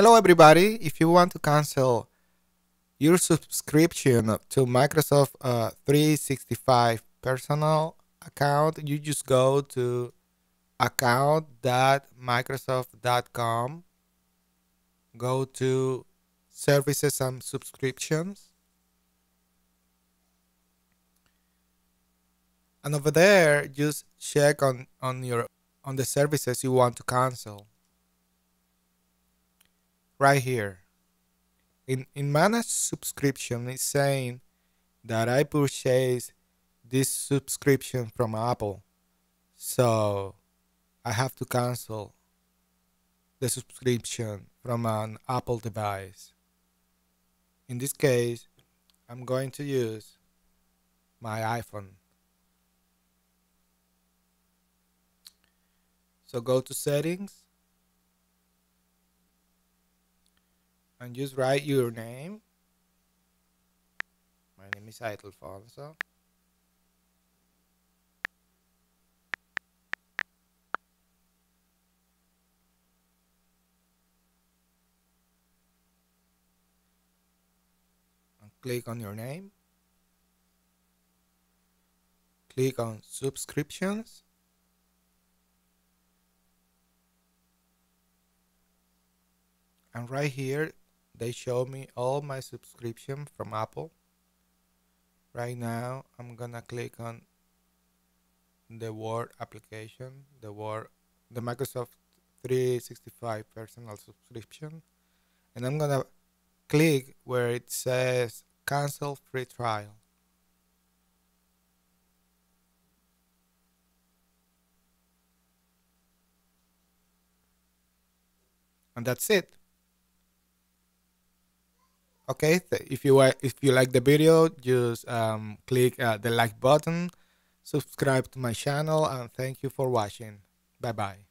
Hello everybody, if you want to cancel your subscription to Microsoft 365 personal account, you just go to account.microsoft.com, go to services and subscriptions, and over there just check on the services you want to cancel. Right here in manage subscription, it's saying that I purchased this subscription from Apple, so I have to cancel the subscription from an Apple device. In this case, I'm going to use my iPhone. So go to settings and just write your name. My name is Idlefonso. And click on your name. Click on subscriptions. And right here, they show me all my subscription from Apple. Right now, I'm gonna click on the Word application, the Microsoft 365 personal subscription, and I'm gonna click where it says cancel free trial. And that's it. Okay, if you like the video, just click the like button, subscribe to my channel, and thank you for watching. Bye-bye.